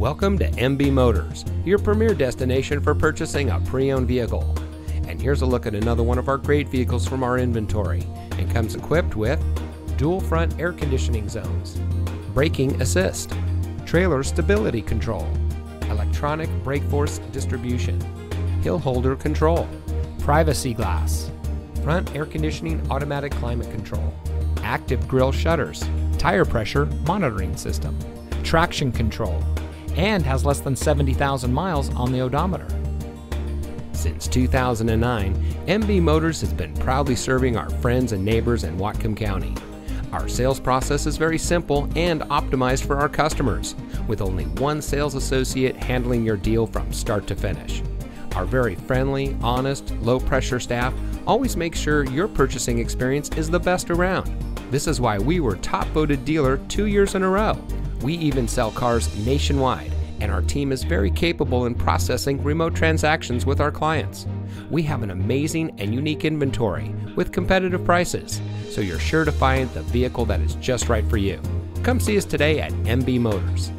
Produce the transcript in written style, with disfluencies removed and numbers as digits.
Welcome to MB Motors, your premier destination for purchasing a pre-owned vehicle. And here's a look at another one of our great vehicles from our inventory, and comes equipped with dual front air conditioning zones, braking assist, trailer stability control, electronic brake force distribution, hill holder control, privacy glass, front air conditioning automatic climate control, active grille shutters, tire pressure monitoring system, traction control, and has less than 70,000 miles on the odometer. Since 2009, MB Motors has been proudly serving our friends and neighbors in Whatcom County. Our sales process is very simple and optimized for our customers, with only one sales associate handling your deal from start to finish. Our very friendly, honest, low-pressure staff always makes sure your purchasing experience is the best around. This is why we were top-voted dealer 2 years in a row. We even sell cars nationwide, and our team is very capable in processing remote transactions with our clients. We have an amazing and unique inventory with competitive prices, so you're sure to find the vehicle that is just right for you. Come see us today at MB Motors.